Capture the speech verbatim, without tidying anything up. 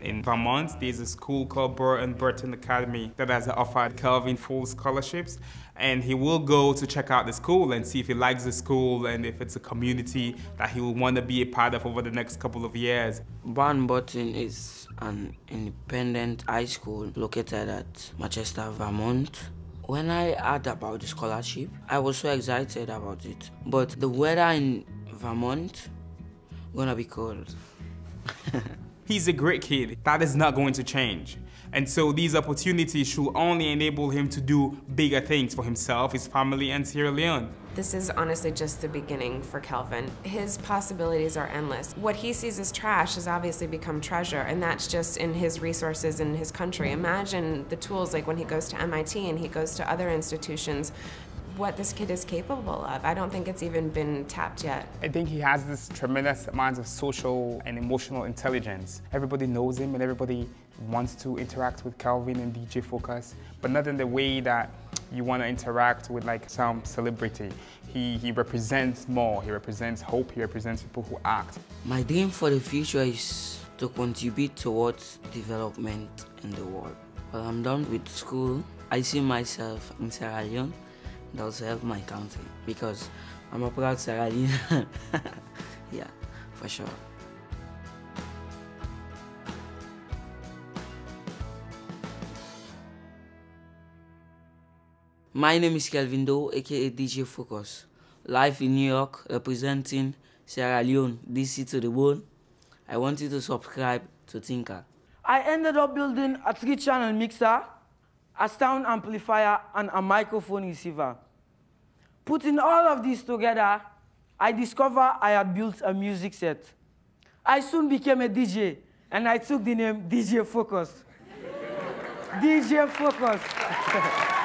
In Vermont, there's a school called Burr and Burton Academy that has offered Kelvin full scholarships, and he will go to check out the school and see if he likes the school and if it's a community that he will want to be a part of over the next couple of years. Burr and Burton is an independent high school located at Manchester, Vermont. When I heard about the scholarship, I was so excited about it, but the weather in Vermont gonna be cold. He's a great kid. That is not going to change. And so these opportunities should only enable him to do bigger things for himself, his family, and Sierra Leone. This is honestly just the beginning for Kelvin. His possibilities are endless. What he sees as trash has obviously become treasure, and that's just in his resources in his country. Imagine the tools, like when he goes to M I T and he goes to other institutions, what this kid is capable of. I don't think it's even been tapped yet. I think he has this tremendous amount of social and emotional intelligence. Everybody knows him and everybody wants to interact with Kelvin and D J Focus, but not in the way that you want to interact with like some celebrity. He, he represents more, he represents hope, he represents people who act. My dream for the future is to contribute towards development in the world. When I'm done with school, I see myself in Sierra Leone. That also help my country, because I'm a proud Sierra Leonean. Yeah, for sure. My name is Kelvin Doe, aka D J Focus. Live in New York, representing Sierra Leone, D C to the bone. I want you to subscribe to Tinker. I ended up building a three-channel mixer, a sound amplifier, and a microphone receiver. Putting all of these together, I discovered I had built a music set. I soon became a D J, and I took the name D J Focus. D J Focus.